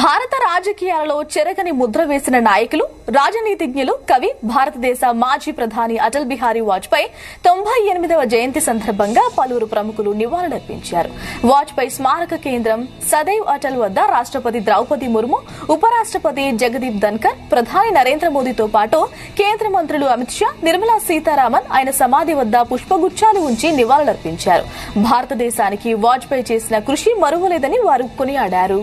భారత రాజకీయాలలో చెరగని ముద్ర వేసిన నాయకులు రాజనీతిజ్ఞులు కవి భారతదేశ మాజీ ప్రధాని అటల్ బిహారీ వాజ్పేయి 98వ జయంతి సందర్భంగా పలువురు ప్రముఖులు నివాళులర్పించారు. వాజ్పేయి స్మారక కేంద్రం సదైవ్ అటల్ వద్ద రాష్ట్రపతి ద్రౌపది ముర్ము, ఉపరాష్ట్రపతి జగదీప్ ధన్కర్, ప్రధాని నరేంద్ర మోదీతో పాటు కేంద్ర మంత్రులు అమిత్ షా, నిర్మలా సీతారామన్ ఆయన సమాధి వద్ద పుష్పగుచ్చాలు ఉంచి నివాళులర్పించారు. భారతదేశానికి వాజ్పేయి చేసిన కృషి మరువలేదని వారు కొనియాడారు.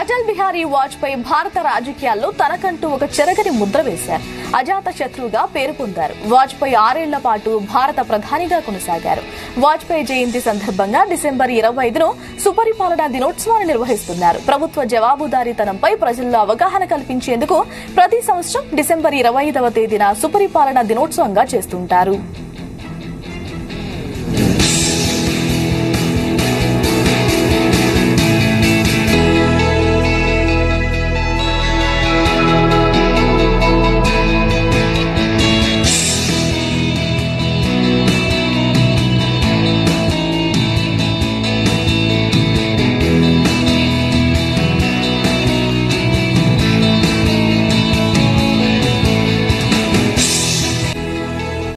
అటల్ బిహారీ వాజ్పేయి భారత రాజకీయాల్లో తనకంటూ ఒక చెరగని ముద్ర వేశారు. అజాత శత్రువుగా పేరు పొందారు. వాజ్పేయి 6 ఏళ్ల పాటు భారత ప్రధానిగా కొనసాగారు. వాజ్పేయి జయంతి సందర్భంగా డిసెంబర్ 25న సుపరిపాలన దినోత్సవాన్ని నిర్వహిస్తున్నారు. ప్రభుత్వ జవాబుదారీతనంపై ప్రజల్లో అవగాహన కల్పించేందుకు ప్రతి సంవత్సరం డిసెంబర్ 25వ తేదీన సుపరిపాలన దినోత్సవంగా చేస్తుంటారు.